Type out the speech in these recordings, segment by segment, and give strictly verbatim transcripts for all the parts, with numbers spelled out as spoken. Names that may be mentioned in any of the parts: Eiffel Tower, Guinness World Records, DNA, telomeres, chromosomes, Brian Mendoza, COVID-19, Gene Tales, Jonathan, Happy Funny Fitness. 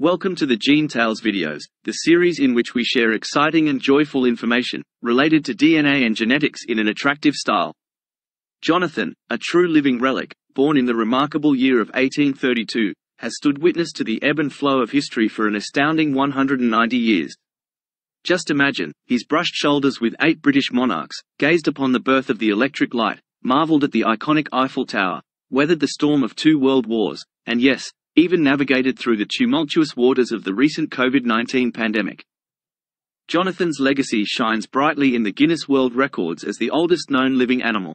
Welcome to the Gene Tales videos, the series in which we share exciting and joyful information related to D N A and genetics in an attractive style. Jonathan, a true living relic, born in the remarkable year of eighteen thirty-two, has stood witness to the ebb and flow of history for an astounding one hundred ninety years. Just imagine, he's brushed shoulders with eight British monarchs, gazed upon the birth of the electric light, marveled at the iconic Eiffel Tower, weathered the storm of two world wars, and yes, even navigated through the tumultuous waters of the recent COVID nineteen pandemic. Jonathan's legacy shines brightly in the Guinness World Records as the oldest known living animal.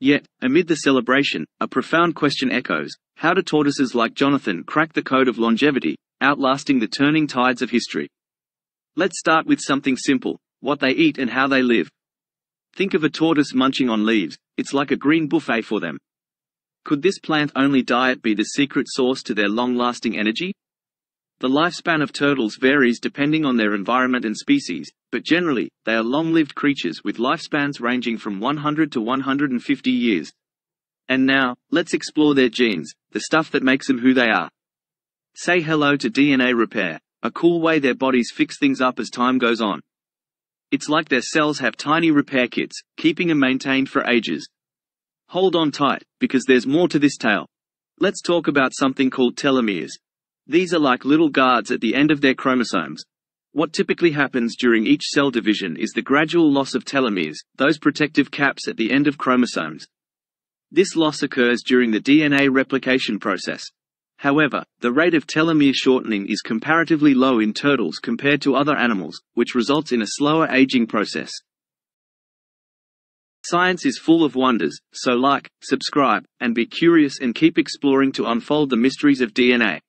Yet, amid the celebration, a profound question echoes: how do tortoises like Jonathan crack the code of longevity, outlasting the turning tides of history? Let's start with something simple: what they eat and how they live. Think of a tortoise munching on leaves. It's like a green buffet for them. Could this plant-only diet be the secret sauce to their long-lasting energy? The lifespan of turtles varies depending on their environment and species, but generally, they are long-lived creatures with lifespans ranging from one hundred to one hundred fifty years. And now, let's explore their genes, the stuff that makes them who they are. Say hello to D N A repair, a cool way their bodies fix things up as time goes on. It's like their cells have tiny repair kits, keeping them maintained for ages. Hold on tight, because there's more to this tale. Let's talk about something called telomeres. These are like little guards at the end of their chromosomes. What typically happens during each cell division is the gradual loss of telomeres, those protective caps at the end of chromosomes. This loss occurs during the D N A replication process. However, the rate of telomere shortening is comparatively low in turtles compared to other animals, which results in a slower aging process. Science is full of wonders, so like, subscribe, and be curious and keep exploring to unfold the mysteries of D N A.